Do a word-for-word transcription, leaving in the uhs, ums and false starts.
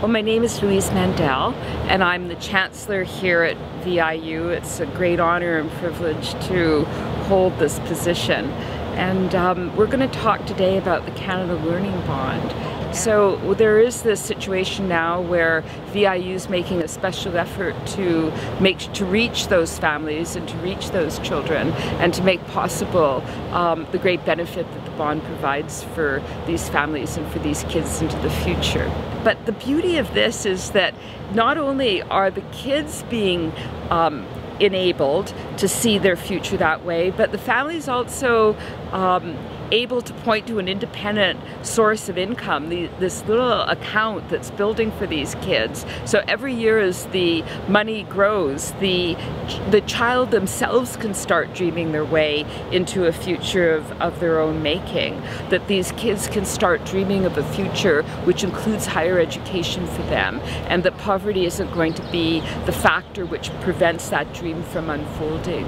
Well, my name is Louise Mandel, and I'm the Chancellor here at V I U. It's a great honor and privilege to hold this position. And um, we're going to talk today about the Canada Learning Bond. So there is this situation now where V I U is making a special effort to make to reach those families and to reach those children and to make possible um, the great benefit that the bond provides for these families and for these kids into the future. But the beauty of this is that not only are the kids being um, enabled to see their future that way, but the families also um, able to point to an independent source of income, the, this little account that's building for these kids. So every year as the money grows, the, the child themselves can start dreaming their way into a future of, of their own making, that these kids can start dreaming of a future which includes higher education for them, and that poverty isn't going to be the factor which prevents that dream from unfolding.